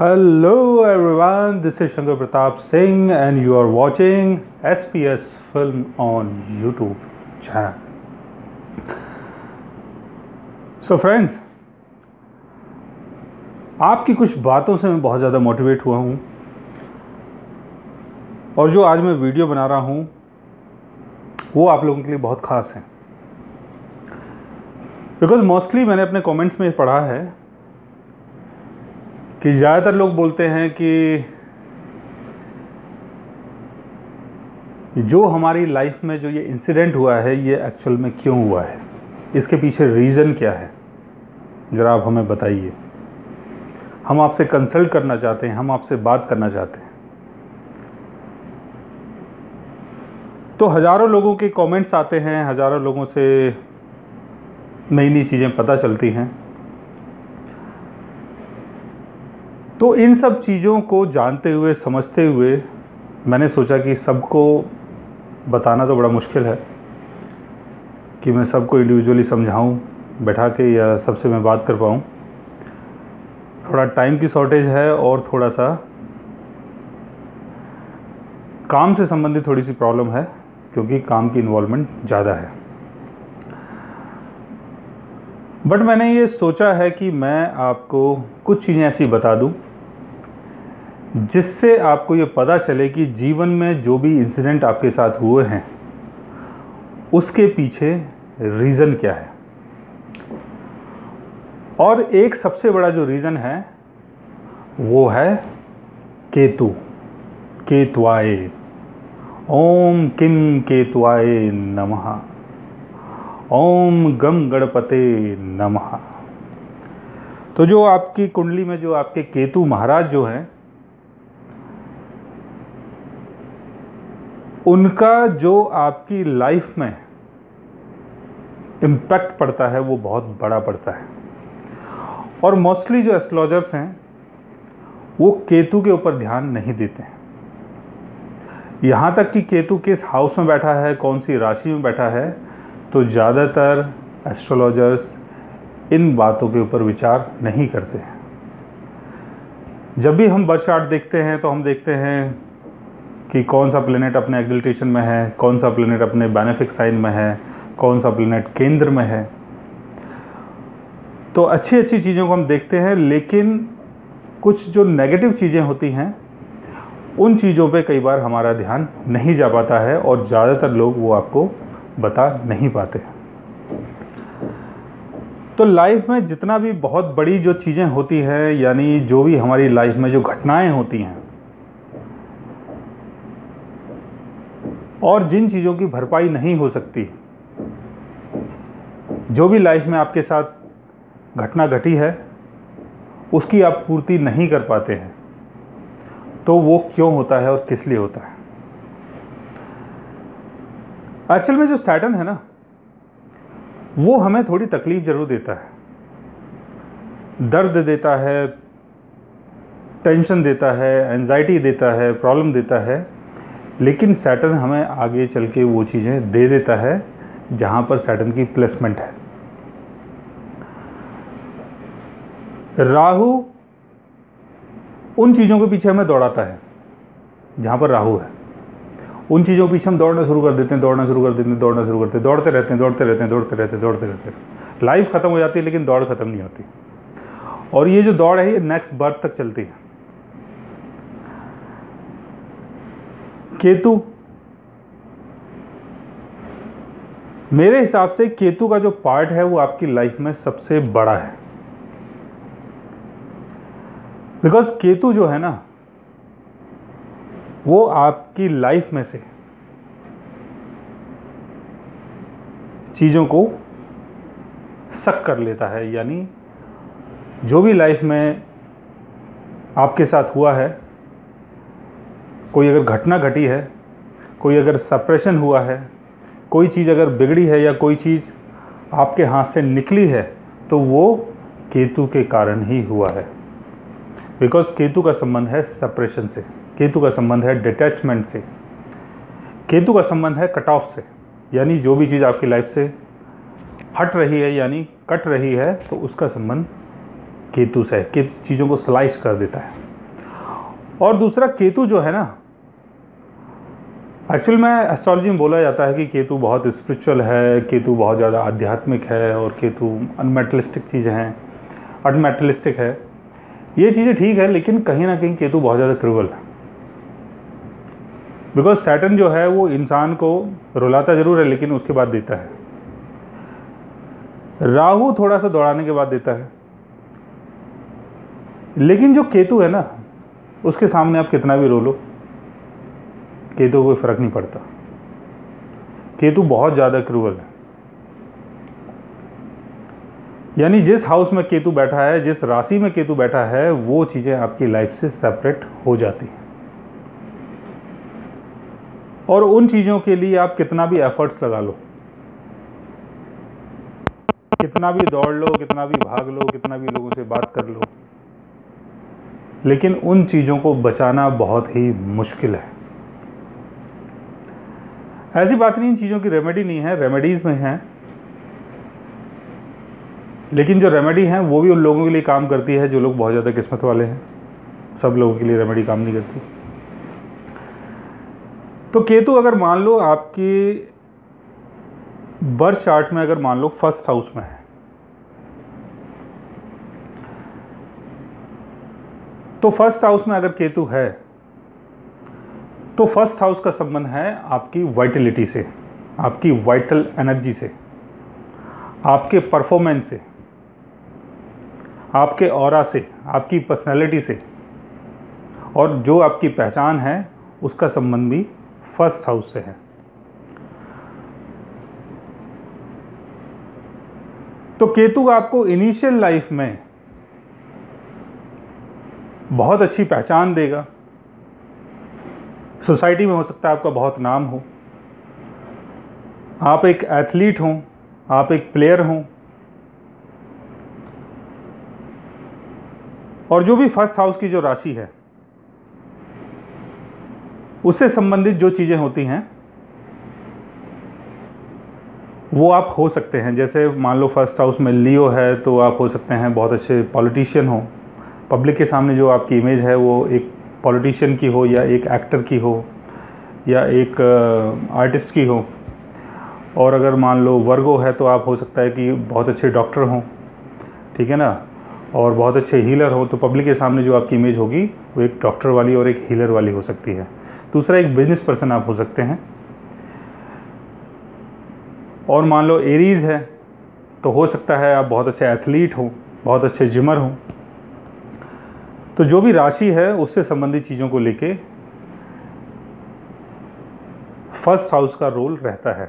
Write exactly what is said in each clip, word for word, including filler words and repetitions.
Hello everyone, this is Shankar Pratap Singh and you are watching S P S film on YouTube channel. So friends, आपकी कुछ बातों से मैं बहुत ज़्यादा मोटिवेट हुआ हूँ और जो आज मैं वीडियो बना रहा हूँ वो आप लोगों के लिए बहुत ख़ास है, बिकॉज मोस्टली मैंने अपने कमेंट्स में पढ़ा है कि ज़्यादातर लोग बोलते हैं कि जो हमारी लाइफ में जो ये इंसिडेंट हुआ है ये एक्चुअल में क्यों हुआ है, इसके पीछे रीज़न क्या है, ज़रा आप हमें बताइए। हम आपसे कंसल्ट करना चाहते हैं, हम आपसे बात करना चाहते हैं। तो हज़ारों लोगों के कमेंट्स आते हैं, हज़ारों लोगों से नई नई चीज़ें पता चलती हैं। तो इन सब चीज़ों को जानते हुए समझते हुए मैंने सोचा कि सबको बताना तो बड़ा मुश्किल है कि मैं सबको इंडिविजुअली समझाऊं बैठा के या सबसे मैं बात कर पाऊं। थोड़ा टाइम की शॉर्टेज है और थोड़ा सा काम से संबंधित थोड़ी सी प्रॉब्लम है क्योंकि काम की इन्वॉल्वमेंट ज़्यादा है। बट मैंने ये सोचा है कि मैं आपको कुछ चीज़ें ऐसी बता दूं जिससे आपको ये पता चले कि जीवन में जो भी इंसिडेंट आपके साथ हुए हैं उसके पीछे रीज़न क्या है। और एक सबसे बड़ा जो रीज़न है वो है केतु, केतुआय। ओम किम केतुआय नमः, ओम गम गणपते नमः। तो जो आपकी कुंडली में जो आपके केतु महाराज जो हैं उनका जो आपकी लाइफ में इम्पैक्ट पड़ता है वो बहुत बड़ा पड़ता है। और मोस्टली जो एस्ट्रोलॉजर्स हैं वो केतु के ऊपर ध्यान नहीं देते हैं, यहाँ तक कि केतु किस हाउस में बैठा है, कौन सी राशि में बैठा है, तो ज़्यादातर एस्ट्रोलॉजर्स इन बातों के ऊपर विचार नहीं करते हैं। जब भी हम बर्थ चार्ट देखते हैं तो हम देखते हैं कि कौन सा प्लेनेट अपने एक्जिलटेशन में है, कौन सा प्लेनेट अपने बेनिफिक साइन में है, कौन सा प्लेनेट केंद्र में है। तो अच्छी अच्छी चीज़ों को हम देखते हैं, लेकिन कुछ जो नेगेटिव चीज़ें होती हैं उन चीज़ों पे कई बार हमारा ध्यान नहीं जा पाता है और ज़्यादातर लोग वो आपको बता नहीं पाते। तो लाइफ में जितना भी बहुत बड़ी जो चीज़ें होती हैं, यानी जो भी हमारी लाइफ में जो घटनाएं होती हैं और जिन चीज़ों की भरपाई नहीं हो सकती, जो भी लाइफ में आपके साथ घटना घटी है उसकी आप पूर्ति नहीं कर पाते हैं, तो वो क्यों होता है और किस लिए होता है। एक्चुअल में जो सैटर्न है ना वो हमें थोड़ी तकलीफ़ ज़रूर देता है, दर्द देता है, टेंशन देता है, एंजाइटी देता है, प्रॉब्लम देता है, लेकिन सैटर्न हमें आगे चल के वो चीज़ें दे देता है जहाँ पर सैटर्न की प्लेसमेंट है। राहु उन चीज़ों के पीछे हमें दौड़ाता है जहाँ पर राहु है, उन चीज़ों के पीछे हम दौड़ना शुरू कर देते हैं, दौड़ना शुरू कर देते हैं, दौड़ना शुरू करते हैं, दौड़ते रहते हैं, दौड़ते रहते हैं, दौड़ते रहते हैं, दौड़ते रहते हैं। लाइफ ख़त्म हो जाती है लेकिन दौड़ ख़त्म नहीं होती और ये जो दौड़ है ये नेक्स्ट बर्थ तक चलती है। केतु, मेरे हिसाब से केतु का जो पार्ट है वो आपकी लाइफ में सबसे बड़ा है, बिकॉज केतु जो है ना वो आपकी लाइफ में से चीज़ों को सक कर लेता है। यानी जो भी लाइफ में आपके साथ हुआ है, कोई अगर घटना घटी है, कोई अगर सेपरेशन हुआ है, कोई चीज़ अगर बिगड़ी है या कोई चीज़ आपके हाथ से निकली है, तो वो केतु के कारण ही हुआ है। बिकॉज़ केतु का संबंध है सेपरेशन से, केतु का संबंध है डिटैचमेंट से, केतु का संबंध है कट ऑफ से, यानी जो भी चीज़ आपकी लाइफ से हट रही है यानी कट रही है तो उसका संबंध केतु से है। केतु चीज़ों को स्लाइस कर देता है। और दूसरा केतु जो है ना, एक्चुअल में एस्ट्रोलॉजी में बोला जाता है कि केतु बहुत स्पिरिचुअल है, केतु बहुत ज़्यादा आध्यात्मिक है और केतु अनमेटलिस्टिक चीज़ें हैं, अनमेटलिस्टिक है। ये चीज़ें ठीक है, लेकिन कहीं ना कहीं केतु बहुत ज़्यादा क्रूवल है, बिकॉज सैटर्न जो है वो इंसान को रुलाता ज़रूर है लेकिन उसके बाद देता है। राहु थोड़ा सा दौड़ाने के बाद देता है, लेकिन जो केतु है ना उसके सामने आप कितना भी रो लो, केतु कोई फ़र्क नहीं पड़ता। केतु बहुत ज़्यादा क्रूवल है, यानी जिस हाउस में केतु बैठा है, जिस राशि में केतु बैठा है, वो चीज़ें आपकी लाइफ से सेपरेट हो जाती हैं और उन चीज़ों के लिए आप कितना भी एफर्ट्स लगा लो, कितना भी दौड़ लो, कितना भी भाग लो, कितना भी लोगों से बात कर लो, लेकिन उन चीज़ों को बचाना बहुत ही मुश्किल है। ऐसी बात नहीं इन चीज़ों की रेमेडी नहीं है, रेमेडीज़ में हैं, लेकिन जो रेमेडी हैं वो भी उन लोगों के लिए काम करती है जो लोग बहुत ज़्यादा किस्मत वाले हैं। सब लोगों के लिए रेमेडी काम नहीं करती। तो केतु अगर मान लो आपकी बर्थ चार्ट में, अगर मान लो फर्स्ट हाउस में है, तो फर्स्ट हाउस में अगर केतु है तो फर्स्ट हाउस का संबंध है आपकी वाइटलिटी से, आपकी वाइटल एनर्जी से, आपके परफॉर्मेंस से, आपके ऑरा से, आपकी पर्सनैलिटी से, और जो आपकी पहचान है उसका संबंध भी फर्स्ट हाउस से है। तो केतु आपको इनिशियल लाइफ में बहुत अच्छी पहचान देगा, सोसाइटी में हो सकता है आपका बहुत नाम हो, आप एक एथलीट हों, आप एक प्लेयर हों, और जो भी फर्स्ट हाउस की जो राशि है उससे संबंधित जो चीज़ें होती हैं वो आप हो सकते हैं। जैसे मान लो फर्स्ट हाउस में लियो है तो आप हो सकते हैं बहुत अच्छे पॉलिटिशियन हो, पब्लिक के सामने जो आपकी इमेज है वो एक पॉलिटिशियन की हो या एक एक्टर की हो या एक आर्टिस्ट की हो। और अगर मान लो वर्गो है तो आप हो सकता है कि बहुत अच्छे डॉक्टर हों, ठीक है ना, और बहुत अच्छे हीलर हों। तो पब्लिक के सामने जो आपकी इमेज होगी वो एक डॉक्टर वाली और एक हीलर वाली हो सकती है। दूसरा, एक बिजनेस पर्सन आप हो सकते हैं। और मान लो एरीज़ है तो हो सकता है आप बहुत अच्छे एथलीट हों, बहुत अच्छे जिमर हों। तो जो भी राशि है उससे संबंधित चीज़ों को लेके फर्स्ट हाउस का रोल रहता है।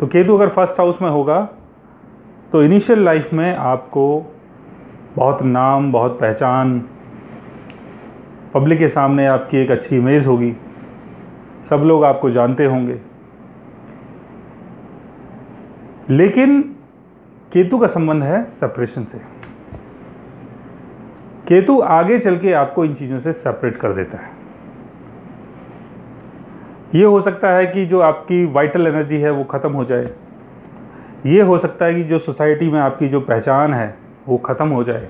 तो केतु अगर फर्स्ट हाउस में होगा तो इनिशियल लाइफ में आपको बहुत नाम, बहुत पहचान, पब्लिक के सामने आपकी एक अच्छी इमेज होगी, सब लोग आपको जानते होंगे। लेकिन केतु का संबंध है सेपरेशन से। केतु आगे चल के आपको इन चीज़ों से सेपरेट कर देता है। ये हो सकता है कि जो आपकी वाइटल एनर्जी है वो ख़त्म हो जाए, ये हो सकता है कि जो सोसाइटी में आपकी जो पहचान है वो ख़त्म हो जाए,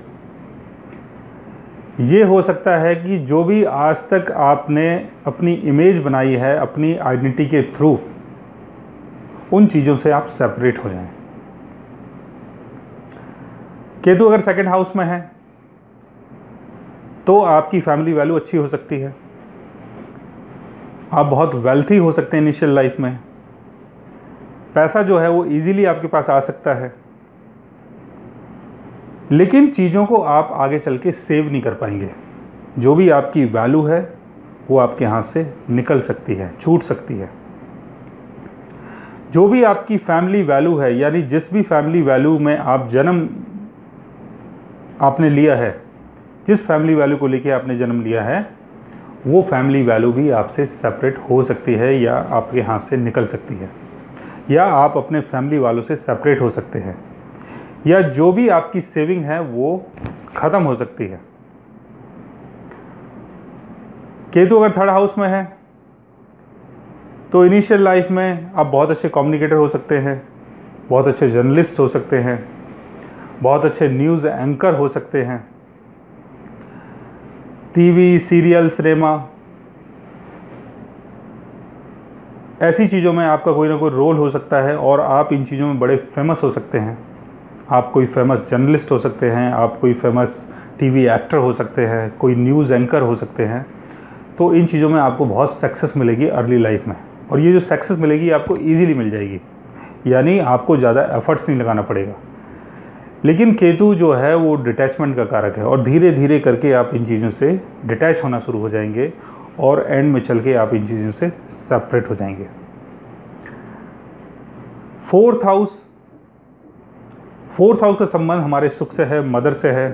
ये हो सकता है कि जो भी आज तक आपने अपनी इमेज बनाई है अपनी आइडेंटिटी के थ्रू, उन चीज़ों से आप सेपरेट हो जाएं। केतु अगर सेकेंड हाउस में है तो आपकी फैमिली वैल्यू अच्छी हो सकती है, आप बहुत वेल्थी हो सकते हैं इनिशियल लाइफ में, पैसा जो है वो इजीली आपके पास आ सकता है, लेकिन चीज़ों को आप आगे चल के सेव नहीं कर पाएंगे। जो भी आपकी वैल्यू है वो आपके हाथ से निकल सकती है, छूट सकती है। जो भी आपकी फैमिली वैल्यू है, यानी जिस भी फैमिली वैल्यू में आप जन्म आपने लिया है, जिस फैमिली वैल्यू को लेके आपने जन्म लिया है, वो फैमिली वैल्यू भी आपसे सेपरेट हो सकती है या आपके हाथ से निकल सकती है, या आप अपने फैमिली वालों से सेपरेट हो सकते हैं, या जो भी आपकी सेविंग है वो ख़त्म हो सकती है। केतु अगर थर्ड हाउस में है तो इनिशियल लाइफ में आप बहुत अच्छे कम्युनिकेटर हो सकते हैं, बहुत अच्छे जर्नलिस्ट हो सकते हैं, बहुत अच्छे न्यूज़ एंकर हो सकते हैं, टीवी सीरियल सिनेमा ऐसी चीज़ों में आपका कोई ना कोई रोल हो सकता है और आप इन चीज़ों में बड़े फेमस हो सकते हैं। आप कोई फेमस जर्नलिस्ट हो सकते हैं, आप कोई फेमस टीवी एक्टर हो सकते हैं, कोई न्यूज़ एंकर हो सकते हैं। तो इन चीज़ों में आपको बहुत सक्सेस मिलेगी अर्ली लाइफ में, और ये जो सक्सेस मिलेगी आपको ईजीली मिल जाएगी, यानी आपको ज़्यादा एफर्ट्स नहीं लगाना पड़ेगा। लेकिन केतु जो है वो डिटैचमेंट का कारक है और धीरे धीरे करके आप इन चीज़ों से डिटैच होना शुरू हो जाएंगे और एंड में चल के आप इन चीज़ों से सेपरेट हो जाएंगे। फोर्थ हाउस फोर्थ हाउस का संबंध हमारे सुख से है, मदर से है,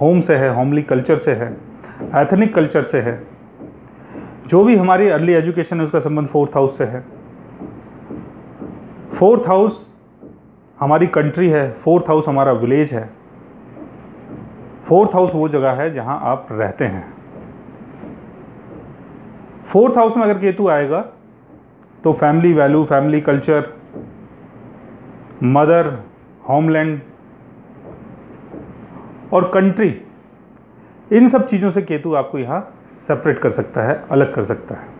होम से है, होमली कल्चर से है, एथनिक कल्चर से है। जो भी हमारी अर्ली एजुकेशन है उसका संबंध फोर्थ हाउस से है। फोर्थ हाउस हमारी कंट्री है, फोर्थ हाउस हमारा विलेज है, फोर्थ हाउस वो जगह है जहां आप रहते हैं। फोर्थ हाउस में अगर केतु आएगा तो family value, family culture, mother, homeland और कंट्री, इन सब चीज़ों से केतु आपको यहाँ सेपरेट कर सकता है, अलग कर सकता है।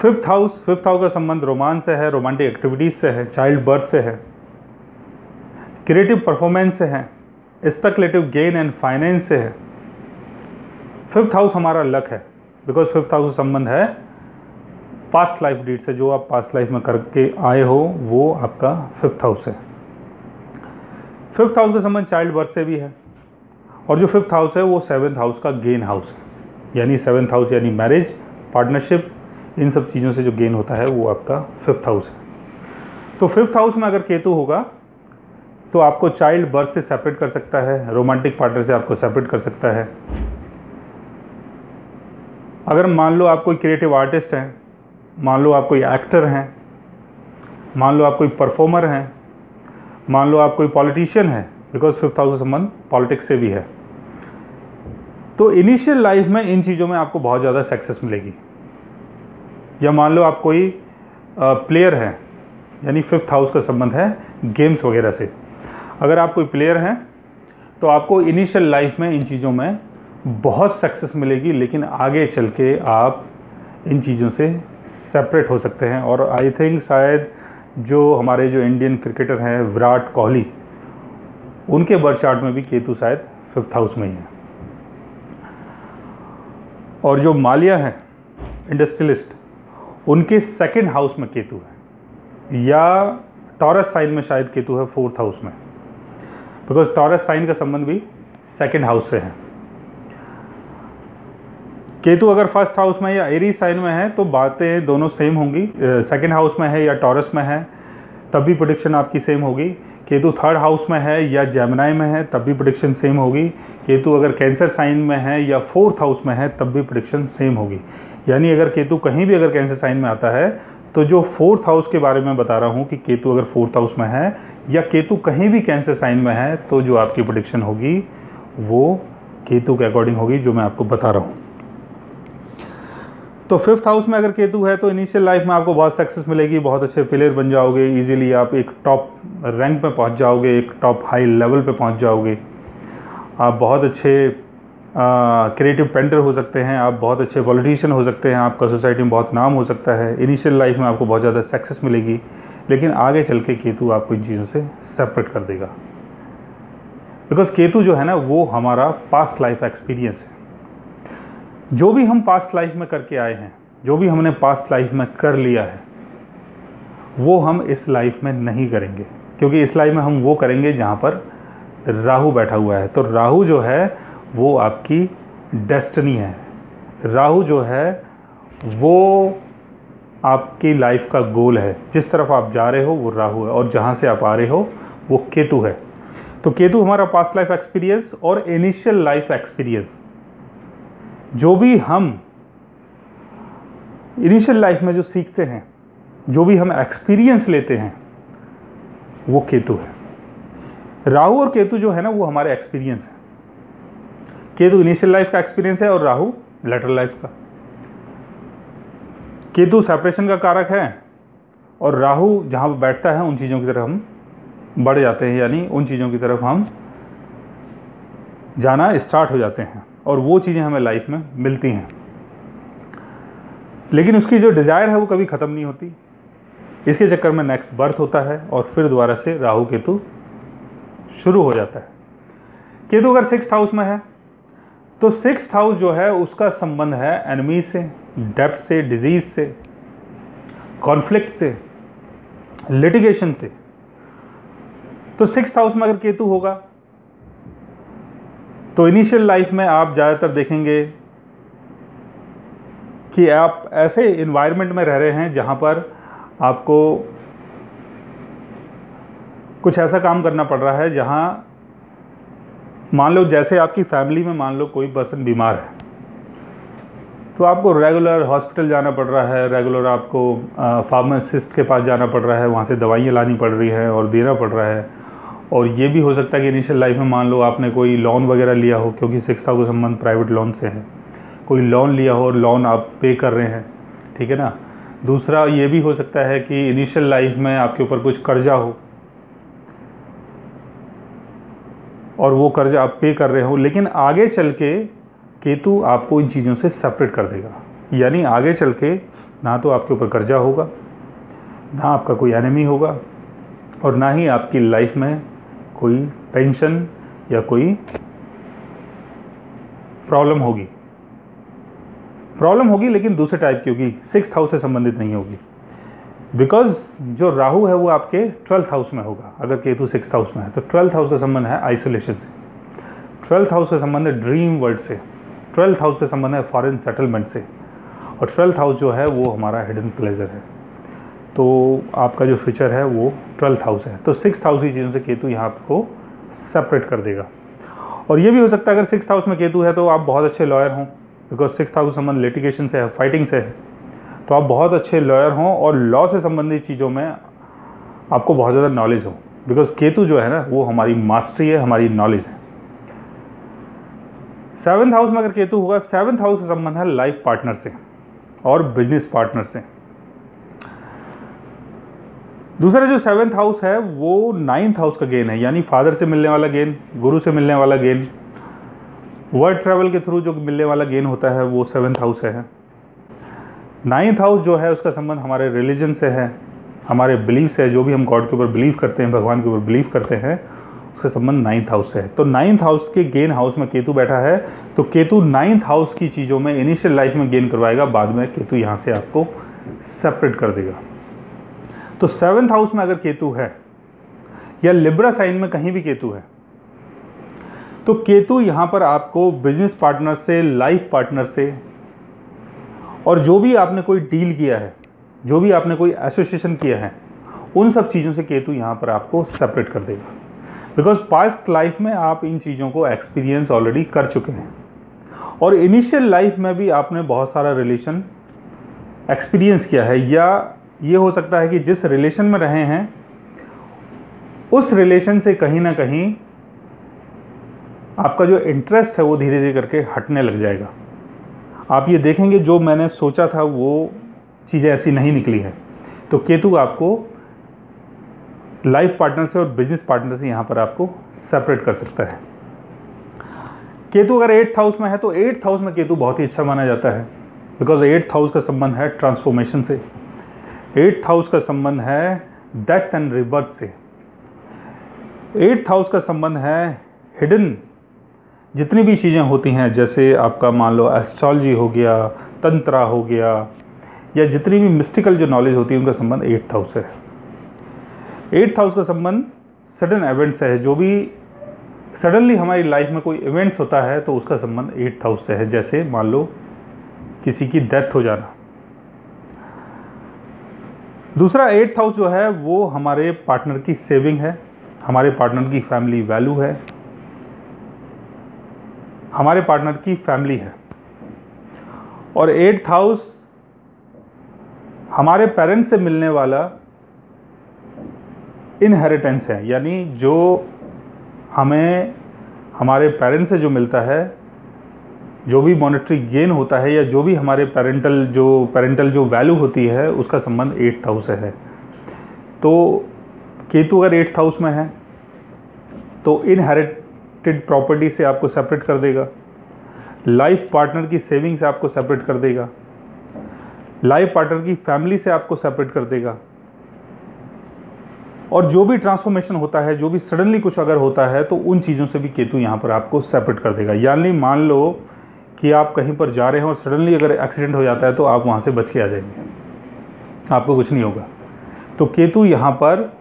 फिफ्थ हाउस फिफ्थ हाउस का संबंध रोमांस से है, रोमांटिक एक्टिविटीज़ से है, चाइल्ड बर्थ से है, क्रिएटिव परफॉर्मेंस से है, स्पेकुलेटिव गेन एंड फाइनेंस से है। फिफ्थ हाउस हमारा लक है, बिकॉज फिफ्थ हाउस का संबंध है पास्ट लाइफ डीड से, जो आप पास्ट लाइफ में करके आए हो वो आपका फिफ्थ हाउस है। फिफ्थ हाउस का संबंध चाइल्ड बर्थ से भी है, और जो फिफ्थ हाउस है वो सेवन्थ हाउस का गेन हाउस है, यानी सेवन्थ हाउस यानी मैरिज, पार्टनरशिप, इन सब चीज़ों से जो गेन होता है वो आपका फिफ्थ हाउस है। तो फिफ्थ हाउस में अगर केतु होगा तो आपको चाइल्ड बर्थ से सेपरेट कर सकता है, रोमांटिक पार्टनर से आपको सेपरेट कर सकता है। अगर मान लो आप कोई क्रिएटिव आर्टिस्ट हैं, मान लो आप कोई एक्टर हैं, मान लो आप कोई परफॉर्मर हैं, मान लो आप कोई पॉलिटिशियन है, बिकॉज फिफ्थ हाउस का संबंध पॉलिटिक्स से भी है। तो इनिशियल लाइफ में इन चीज़ों में आपको बहुत ज़्यादा सक्सेस मिलेगी। या मान लो आप कोई प्लेयर हैं, यानी फिफ्थ हाउस का संबंध है गेम्स वगैरह से, अगर आप कोई प्लेयर हैं तो आपको इनिशियल लाइफ में इन चीज़ों में बहुत सक्सेस मिलेगी, लेकिन आगे चल के आप इन चीज़ों से सेपरेट हो सकते हैं। और आई थिंक शायद जो हमारे जो इंडियन क्रिकेटर हैं विराट कोहली, उनके बर्थ चार्ट में भी केतु शायद फिफ्थ हाउस में ही है। और जो मालिया हैं इंडस्ट्रियलिस्ट, उनके सेकंड हाउस में केतु है, या टॉरस साइन में शायद केतु है फोर्थ हाउस में, बिकॉज टॉरस साइन का संबंध भी सेकंड हाउस से है। केतु अगर फर्स्ट हाउस में या एरी साइन में है तो बातें दोनों सेम होंगी, सेकंड हाउस में है या टॉरस में है तब भी प्रेडिक्शन आपकी सेम होगी। केतु थर्ड हाउस में है या जेमिनी में है तब भी प्रेडिक्शन सेम होगी। केतु अगर कैंसर साइन में है या फोर्थ हाउस में है तब भी प्रेडिक्शन सेम होगी। यानी अगर केतु कहीं भी अगर कैंसर साइन में आता है तो जो फोर्थ हाउस के बारे में बता रहा हूँ कि केतु अगर फोर्थ हाउस में है या केतु कहीं भी कैंसर साइन में है तो जो आपकी प्रेडिक्शन होगी वो केतु के अकॉर्डिंग होगी, जो मैं आपको बता रहा हूँ। तो फिफ्थ हाउस में अगर केतु है तो इनिशियल लाइफ में आपको बहुत सक्सेस मिलेगी, बहुत अच्छे प्लेयर बन जाओगे, इजीली आप एक टॉप रैंक पे पहुंच जाओगे, एक टॉप हाई लेवल पे पहुंच जाओगे, आप बहुत अच्छे क्रिएटिव पेंटर हो सकते हैं, आप बहुत अच्छे पॉलिटिशियन हो सकते हैं, आपका सोसाइटी में बहुत नाम हो सकता है। इनिशियल लाइफ में आपको बहुत ज़्यादा सक्सेस मिलेगी, लेकिन आगे चल के केतु आपको इन चीज़ों से सेपरेट कर देगा, बिकॉज केतु जो है ना वो हमारा पास्ट लाइफ एक्सपीरियंस है। जो भी हम पास्ट लाइफ में करके आए हैं, जो भी हमने पास्ट लाइफ में कर लिया है वो हम इस लाइफ में नहीं करेंगे, क्योंकि इस लाइफ में हम वो करेंगे जहाँ पर राहु बैठा हुआ है। तो राहु जो है वो आपकी डेस्टिनी है, राहु जो है वो आपकी लाइफ का गोल है, जिस तरफ आप जा रहे हो वो राहु है और जहाँ से आप आ रहे हो वो केतु है। तो केतु हमारा पास्ट लाइफ एक्सपीरियंस और इनिशियल लाइफ एक्सपीरियंस, जो भी हम इनिशियल लाइफ में जो सीखते हैं, जो भी हम एक्सपीरियंस लेते हैं वो केतु है। राहु और केतु जो है ना वो हमारे एक्सपीरियंस है। केतु इनिशियल लाइफ का एक्सपीरियंस है और राहु लेटर लाइफ का। केतु सेपरेशन का कारक है और राहु जहाँ पर बैठता है उन चीज़ों की तरफ हम बढ़ जाते हैं, यानी उन चीज़ों की तरफ हम जाना स्टार्ट हो जाते हैं। और वो चीज़ें हमें लाइफ में मिलती हैं, लेकिन उसकी जो डिज़ायर है वो कभी ख़त्म नहीं होती। इसके चक्कर में नेक्स्ट बर्थ होता है और फिर दोबारा से राहु केतु शुरू हो जाता है। केतु अगर सिक्स्थ हाउस में है तो सिक्स्थ हाउस जो है उसका संबंध है एनिमी से, डेप्थ से, डिजीज़ से, कॉन्फ्लिक्ट से, लिटिगेशन से। तो सिक्स्थ हाउस में अगर केतु होगा तो इनिशियल लाइफ में आप ज़्यादातर देखेंगे कि आप ऐसे इन्वायरमेंट में रह रहे हैं जहाँ पर आपको कुछ ऐसा काम करना पड़ रहा है, जहाँ मान लो जैसे आपकी फैमिली में मान लो कोई पर्सन बीमार है तो आपको रेगुलर हॉस्पिटल जाना पड़ रहा है, रेगुलर आपको फार्मासिस्ट के पास जाना पड़ रहा है, वहाँ से दवाइयाँ लानी पड़ रही हैं और देना पड़ रहा है। और ये भी हो सकता है कि इनिशियल लाइफ में मान लो आपने कोई लोन वगैरह लिया हो, क्योंकि सिक्स्थ हाउस का संबंध प्राइवेट लोन से है, कोई लोन लिया हो और लोन आप पे कर रहे हैं, ठीक है ना। दूसरा ये भी हो सकता है कि इनिशियल लाइफ में आपके ऊपर कुछ कर्जा हो और वो कर्जा आप पे कर रहे हो, लेकिन आगे चल के केतु आपको इन चीज़ों से सेपरेट कर देगा। यानी आगे चल के ना तो आपके ऊपर कर्जा होगा, ना आपका कोई एनिमी होगा, और ना ही आपकी लाइफ में कोई टेंशन या कोई प्रॉब्लम होगी। प्रॉब्लम होगी लेकिन दूसरे टाइप की होगी, सिक्स्थ हाउस से संबंधित नहीं होगी, बिकॉज जो राहु है वो आपके ट्वेल्थ हाउस में होगा। अगर केतु सिक्स्थ हाउस में है तो ट्वेल्थ हाउस का संबंध है आइसोलेशन से, ट्वेल्थ हाउस का संबंध है ड्रीम वर्ल्ड से, ट्वेल्थ हाउस का संबंध है फॉरेन सेटलमेंट से, और ट्वेल्थ हाउस जो है वो हमारा हिडन प्लेजर है। तो आपका जो फ्यूचर है वो ट्वेल्थ हाउस है। तो सिक्स्थ हाउस की चीज़ों से केतु यहाँ आपको सेपरेट कर देगा। और ये भी हो सकता है अगर सिक्स्थ हाउस में केतु है तो आप बहुत अच्छे लॉयर हों, बिकॉज सिक्स्थ हाउस का संबंध लिटिगेशन से है, फाइटिंग से है, तो आप बहुत अच्छे लॉयर हों और लॉ से संबंधित चीज़ों में आपको बहुत ज़्यादा नॉलेज हो, बिकॉज केतु जो है ना वो हमारी मास्टरी है, हमारी नॉलेज है। सेवन्थ हाउस में अगर केतु होगा, सेवन्थ हाउस का संबंध है लाइफ पार्टनर से और बिजनेस पार्टनर से। दूसरा जो सेवन्थ हाउस है वो नाइन्थ हाउस का गेन है, यानी फादर से मिलने वाला गेन, गुरु से मिलने वाला गेन, वर्ल्ड ट्रैवल के थ्रू जो मिलने वाला गेन होता है वो सेवन्थ हाउस है। नाइन्थ हाउस जो है उसका संबंध हमारे रिलीजन से है, हमारे बिलीफ से है, जो भी हम गॉड के ऊपर बिलीव करते हैं, भगवान के ऊपर बिलीव करते हैं, उसका संबंध नाइन्थ हाउस से है। तो नाइन्थ हाउस के गेन हाउस में केतु बैठा है, तो केतु नाइन्थ हाउस की चीज़ों में इनिशियल लाइफ में गेन करवाएगा, बाद में केतु यहाँ से आपको सेपरेट कर देगा। तो सेवन्थ हाउस में अगर केतु है या लिब्रा साइन में कहीं भी केतु है तो केतु यहाँ पर आपको बिजनेस पार्टनर से, लाइफ पार्टनर से, और जो भी आपने कोई डील किया है, जो भी आपने कोई एसोसिएशन किया है, उन सब चीज़ों से केतु यहाँ पर आपको सेपरेट कर देगा, बिकॉज पास्ट लाइफ में आप इन चीज़ों को एक्सपीरियंस ऑलरेडी कर चुके हैं और इनिशियल लाइफ में भी आपने बहुत सारा रिलेशन एक्सपीरियंस किया है, या ये हो सकता है कि जिस रिलेशन में रहे हैं उस रिलेशन से कहीं ना कहीं आपका जो इंटरेस्ट है वो धीरे धीरे करके हटने लग जाएगा। आप ये देखेंगे जो मैंने सोचा था वो चीज़ें ऐसी नहीं निकली हैं। तो केतु आपको लाइफ पार्टनर से और बिजनेस पार्टनर से यहाँ पर आपको सेपरेट कर सकता है। केतु अगर एट्थ हाउस में है तो एट्थ हाउस में केतु बहुत ही अच्छा माना जाता है, बिकॉज एट्थ हाउस का संबंध है ट्रांसफॉर्मेशन से, एट्थ हाउस का संबंध है डेथ एंड रिबर्थ से, एट्थ हाउस का संबंध है हिडन जितनी भी चीज़ें होती हैं, जैसे आपका मान लो एस्ट्रोलॉजी हो गया, तंत्रा हो गया, या जितनी भी मिस्टिकल जो नॉलेज होती है, उनका संबंध एट्थ हाउस से है। एट्थ हाउस का संबंध सडन इवेंट्स है, जो भी सडनली हमारी लाइफ में कोई इवेंट्स होता है तो उसका संबंध एट्थ हाउस से है, जैसे मान लो किसी की डेथ हो जाना। दूसरा एट्थ हाउस जो है वो हमारे पार्टनर की सेविंग है, हमारे पार्टनर की फैमिली वैल्यू है, हमारे पार्टनर की फैमिली है। और एट्थ हाउस हमारे पेरेंट्स से मिलने वाला इनहेरिटेंस है, यानी जो हमें हमारे पेरेंट्स से जो मिलता है, जो भी मॉनेटरी गेन होता है या जो भी हमारे पेरेंटल जो पेरेंटल जो वैल्यू होती है, उसका संबंध एट्थ हाउस से है। तो केतु अगर एट्थ हाउस में है तो इनहेरिट प्रॉपर्टी से आपको सेपरेट कर देगा, लाइफ पार्टनर की सेविंग से आपको सेपरेट कर देगा, लाइफ पार्टनर की फैमिली से आपको सेपरेट कर देगा। और जो भी ट्रांसफॉर्मेशन होता है, जो भी सडनली कुछ अगर होता है, तो उन चीज़ों से भी केतु यहाँ पर आपको सेपरेट कर देगा। यानी मान लो कि आप कहीं पर जा रहे हैं और सडनली अगर एक्सीडेंट हो जाता है तो आप वहाँ से बच के आ जाएंगे, आपको कुछ नहीं होगा। तो केतु यहाँ पर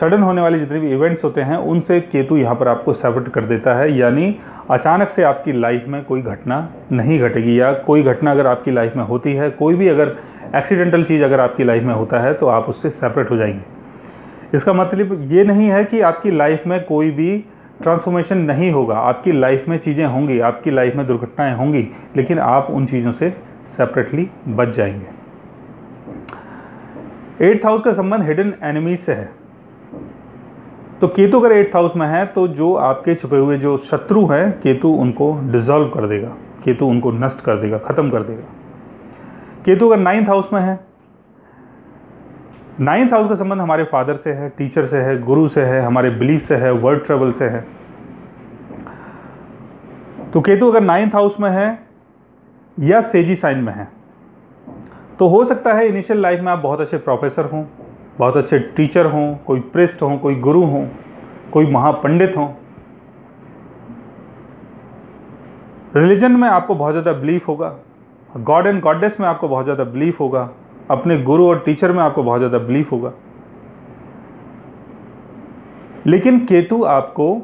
सडन होने वाले जितने भी इवेंट्स होते हैं उनसे केतु यहाँ पर आपको सेपरेट कर देता है। यानी अचानक से आपकी लाइफ में कोई घटना नहीं घटेगी, या कोई घटना अगर आपकी लाइफ में होती है, कोई भी अगर एक्सीडेंटल चीज़ अगर आपकी लाइफ में होता है तो आप उससे सेपरेट हो जाएंगे। इसका मतलब ये नहीं है कि आपकी लाइफ में कोई भी ट्रांसफॉर्मेशन नहीं होगा, आपकी लाइफ में चीज़ें होंगी, आपकी लाइफ में दुर्घटनाएं होंगी, लेकिन आप उन चीज़ों से सेपरेटली बच जाएंगे। एट्थ हाउस का संबंध हिडन एनिमीज से है। तो केतु अगर एट्थ हाउस में है तो जो आपके छुपे हुए जो शत्रु हैं, केतु उनको डिसॉल्व कर देगा, केतु उनको नष्ट कर देगा, ख़त्म कर देगा। केतु अगर नाइन्थ हाउस में है, नाइन्थ हाउस का संबंध हमारे फादर से है, टीचर से है, गुरु से है, हमारे बिलीफ से है, वर्ल्ड ट्रेवल से है। तो केतु अगर नाइन्थ हाउस में है या सेजी साइन में है तो हो सकता है इनिशियल लाइफ में आप बहुत अच्छे प्रोफेसर हों, बहुत अच्छे टीचर हों, कोई प्रेस्ट हों, कोई गुरु हों, कोई महापंडित हों, रिलीजन में आपको बहुत ज़्यादा बिलीफ होगा, गॉड एंड गॉडेस में आपको बहुत ज़्यादा बिलीफ होगा, अपने गुरु और टीचर में आपको बहुत ज़्यादा बिलीफ होगा। लेकिन केतु आपको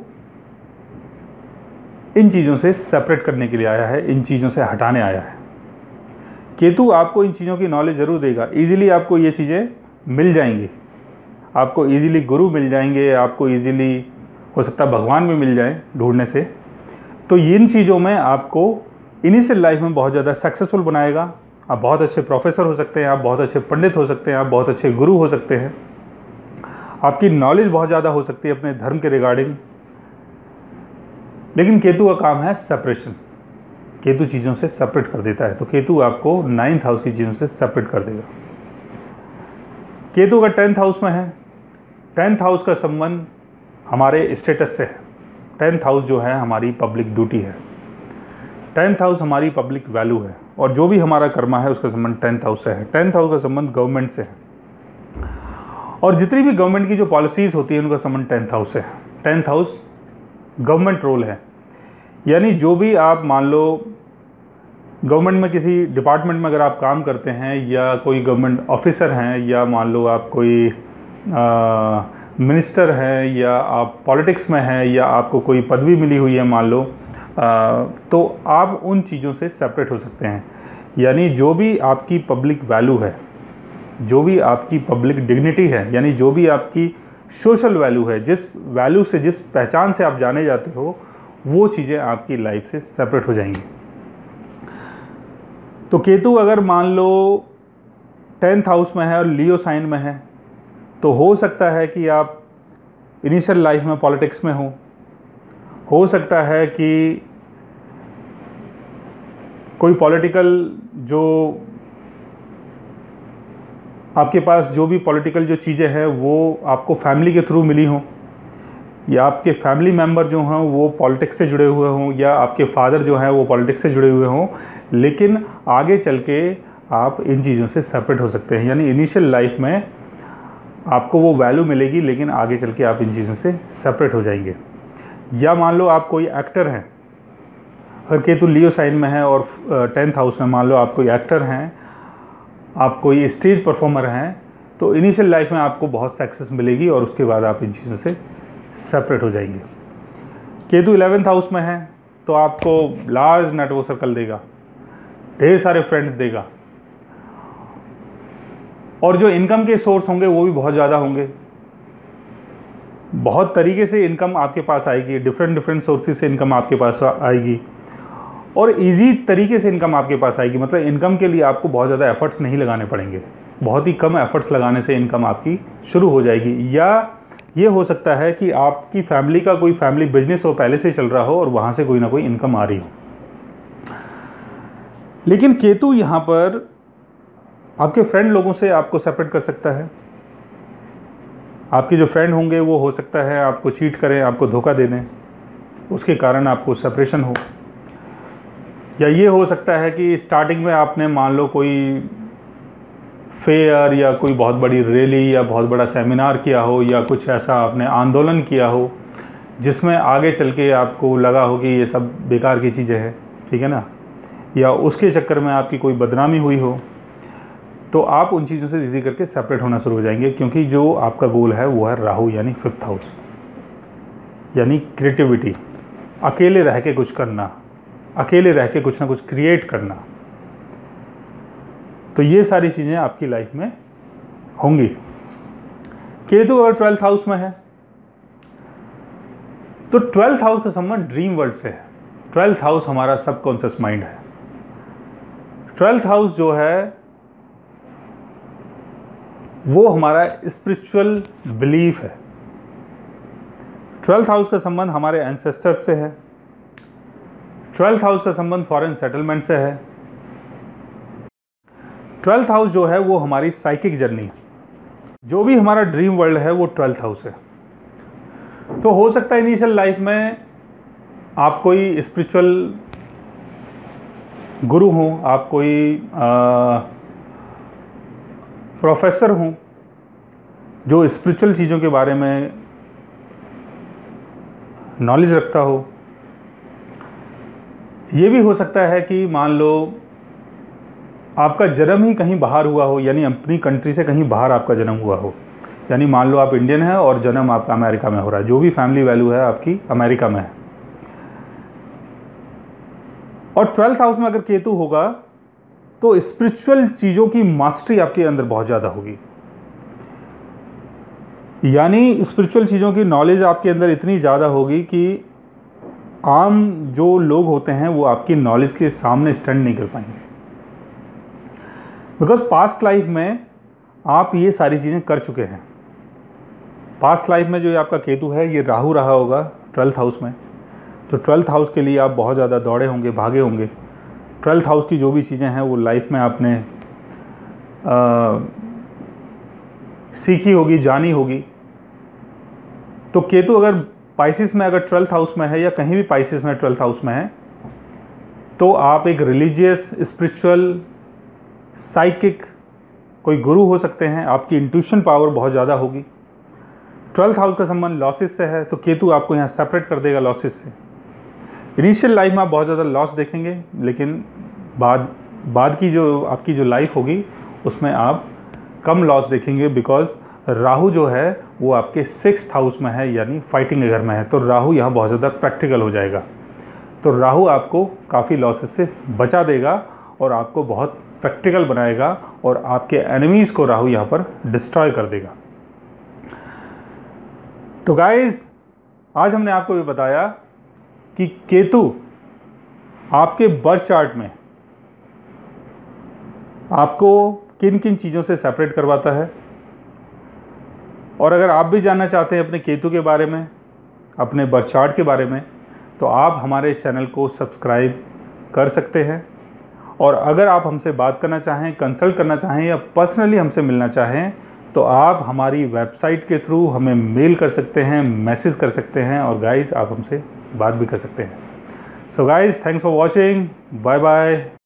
इन चीज़ों से सेपरेट करने के लिए आया है, इन चीज़ों से हटाने आया है। केतु आपको इन चीज़ों की नॉलेज ज़रूर देगा, इजीली आपको ये चीज़ें मिल जाएंगी, आपको इजीली गुरु मिल जाएंगे, आपको इजीली हो सकता है भगवान भी मिल जाए ढूंढने से। तो इन चीज़ों में आपको इनिशियल लाइफ में बहुत ज़्यादा सक्सेसफुल बनाएगा, आप बहुत अच्छे प्रोफेसर हो सकते हैं, आप बहुत अच्छे पंडित हो सकते हैं, आप बहुत अच्छे गुरु हो सकते हैं, आपकी नॉलेज बहुत ज़्यादा हो सकती है अपने धर्म के रिगार्डिंग। लेकिन केतु का काम है सेपरेशन, केतु चीज़ों से सेपरेट कर देता है। तो केतु आपको नाइन्थ हाउस की चीज़ों से सेपरेट कर देगा। केतु अगर टेंथ हाउस में है, टेंथ हाउस का संबंध हमारे स्टेटस से है। टेंथ हाउस जो है हमारी पब्लिक ड्यूटी है, टेंथ हाउस हमारी पब्लिक वैल्यू है, और जो भी हमारा कर्मा है उसका संबंध टेंथ हाउस से है। टेंथ हाउस का संबंध गवर्नमेंट से है, और जितनी भी गवर्नमेंट की जो पॉलिसीज़ होती है उनका संबंध टेंथ हाउस से है। टेंथ हाउस गवर्नमेंट रोल है, यानी जो भी आप मान लो गवर्नमेंट में किसी डिपार्टमेंट में अगर आप काम करते हैं, या कोई गवर्नमेंट ऑफिसर हैं, या मान लो आप कोई मिनिस्टर हैं, या आप पॉलिटिक्स में हैं, या आपको कोई पदवी मिली हुई है मान लो, आ, तो आप उन चीज़ों से सेपरेट हो सकते हैं। यानी जो भी आपकी पब्लिक वैल्यू है, जो भी आपकी पब्लिक डिग्निटी है, यानी जो भी आपकी सोशल वैल्यू है, जिस वैल्यू से, जिस पहचान से आप जाने जाते हो, वो चीज़ें आपकी लाइफ से सेपरेट हो जाएंगी। तो केतु अगर मान लो टेंथ हाउस में है और लियो साइन में है तो हो सकता है कि आप इनिशियल लाइफ में पॉलिटिक्स में हो हो सकता है कि कोई पॉलिटिकल जो आपके पास जो भी पॉलिटिकल जो चीज़ें हैं वो आपको फैमिली के थ्रू मिली हों, या आपके फैमिली मेम्बर जो हों वो पॉलिटिक्स से जुड़े हुए हों, या आपके फादर जो हैं वो पॉलिटिक्स से जुड़े हुए हों, लेकिन आगे चल के आप इन चीज़ों से सेपरेट हो सकते हैं। यानी इनिशियल लाइफ में आपको वो वैल्यू मिलेगी, लेकिन आगे चल के आप इन चीज़ों से सेपरेट हो जाएंगे। या मान लो आप कोई एक्टर हैं, अगर केतु लियो साइन में है और टेंथ हाउस में, मान लो आप कोई एक्टर हैं, आप कोई स्टेज परफॉर्मर हैं, तो इनिशियल लाइफ में आपको बहुत सक्सेस मिलेगी और उसके बाद आप इन चीज़ों से सेपरेट हो जाएंगे। केतु इलेवेंथ हाउस में है तो आपको लार्ज नेटवर्क सर्कल देगा, ढेर सारे फ्रेंड्स देगा, और जो इनकम के सोर्स होंगे वो भी बहुत ज़्यादा होंगे, बहुत तरीके से इनकम आपके पास आएगी, डिफरेंट डिफरेंट सोर्सेज से इनकम आपके पास आएगी, और इजी तरीके से इनकम आपके पास आएगी। मतलब इनकम के लिए आपको बहुत ज़्यादा एफर्ट्स नहीं लगाने पड़ेंगे, बहुत ही कम एफर्ट्स लगाने से इनकम आपकी शुरू हो जाएगी। या ये हो सकता है कि आपकी फैमिली का कोई फैमिली बिजनेस हो, पहले से चल रहा हो, और वहाँ से कोई ना कोई इनकम आ रही हो। लेकिन केतु यहाँ पर आपके फ्रेंड लोगों से आपको सेपरेट कर सकता है। आपके जो फ्रेंड होंगे वो हो सकता है आपको चीट करें, आपको धोखा दे दें, उसके कारण आपको सेपरेशन हो, या ये हो सकता है कि स्टार्टिंग में आपने मान लो कोई फेयर या कोई बहुत बड़ी रैली या बहुत बड़ा सेमिनार किया हो या कुछ ऐसा आपने आंदोलन किया हो जिसमें आगे चल के आपको लगा हो कि ये सब बेकार की चीज़ें हैं, ठीक है ना, या उसके चक्कर में आपकी कोई बदनामी हुई हो, तो आप उन चीज़ों से धीरे धीरे करके सेपरेट होना शुरू हो जाएंगे, क्योंकि जो आपका गोल है वो है राहु यानी फिफ्थ हाउस, यानी क्रिएटिविटी, अकेले रह के कुछ करना, अकेले रह के कुछ ना कुछ क्रिएट करना। तो ये सारी चीज़ें आपकी लाइफ में होंगी। केतु अगर ट्वेल्थ हाउस में है तो ट्वेल्थ हाउस का संबंध ड्रीम वर्ल्ड से है। ट्वेल्थ हाउस हमारा सबकॉन्शियस माइंड है। ट्वेल्थ हाउस जो है वो हमारा स्पिरिचुअल बिलीफ है। ट्वेल्थ हाउस का संबंध हमारे एंसेस्टर्स से है। ट्वेल्थ हाउस का संबंध फॉरेन सेटलमेंट से है। ट्वेल्थ हाउस जो है वो हमारी साइकिक जर्नी है। जो भी हमारा ड्रीम वर्ल्ड है वो ट्वेल्थ हाउस है। तो हो सकता है इनिशियल लाइफ में आप कोई स्पिरिचुअल गुरु हों, आप कोई प्रोफेसर हों जो स्पिरिचुअल चीज़ों के बारे में नॉलेज रखता हो। ये भी हो सकता है कि मान लो आपका जन्म ही कहीं बाहर हुआ हो, यानी अपनी कंट्री से कहीं बाहर आपका जन्म हुआ हो, यानी मान लो आप इंडियन हैं और जन्म आपका अमेरिका में हो रहा है, जो भी फैमिली वैल्यू है आपकी अमेरिका में है। और ट्वेल्थ हाउस में अगर केतु होगा तो स्पिरिचुअल चीज़ों की मास्टरी आपके अंदर बहुत ज़्यादा होगी, यानी स्पिरिचुअल चीज़ों की नॉलेज आपके अंदर इतनी ज़्यादा होगी कि आम जो लोग होते हैं वो आपकी नॉलेज के सामने स्टैंड नहीं कर पाएंगे, बिकॉज पास्ट लाइफ में आप ये सारी चीज़ें कर चुके हैं। पास्ट लाइफ में जो ये आपका केतु है ये राहु रहा होगा ट्वेल्थ हाउस में, तो ट्वेल्थ हाउस के लिए आप बहुत ज़्यादा दौड़े होंगे, भागे होंगे। ट्वेल्थ हाउस की जो भी चीज़ें हैं वो लाइफ में आपने आ, सीखी होगी, जानी होगी। तो केतु अगर पाइसिस में, अगर ट्वेल्थ हाउस में है या कहीं भी पाइसिस में ट्वेल्थ हाउस में है, तो आप एक रिलीजियस, स्पिरिचुअल, साइकिक कोई गुरु हो सकते हैं। आपकी इंट्यूशन पावर बहुत ज़्यादा होगी। ट्वेल्थ हाउस का संबंध लॉसेस से है, तो केतु आपको यहाँ सेपरेट कर देगा लॉसेस से। इनिशियल लाइफ में आप बहुत ज़्यादा लॉस देखेंगे, लेकिन बाद बाद की जो आपकी जो लाइफ होगी उसमें आप कम लॉस देखेंगे, बिकॉज राहु जो है वो आपके सिक्स्थ हाउस में है, यानी फाइटिंग के घर में है। तो राहु यहाँ बहुत ज़्यादा प्रैक्टिकल हो जाएगा, तो राहु आपको काफ़ी लॉसेस से बचा देगा और आपको बहुत प्रैक्टिकल बनाएगा और आपके एनिमीज़ को राहु यहाँ पर डिस्ट्रॉय कर देगा। तो गाइस, आज हमने आपको ये बताया कि केतु आपके बर्थ चार्ट में आपको किन किन चीज़ों से सेपरेट करवाता है। और अगर आप भी जानना चाहते हैं अपने केतु के बारे में, अपने बर्थ चार्ट के बारे में, तो आप हमारे चैनल को सब्सक्राइब कर सकते हैं। और अगर आप हमसे बात करना चाहें, कंसल्ट करना चाहें या पर्सनली हमसे मिलना चाहें, तो आप हमारी वेबसाइट के थ्रू हमें मेल कर सकते हैं, मैसेज कर सकते हैं, और गाइज़ आप हमसे बात भी कर सकते हैं। So guys, thanks for watching, bye bye.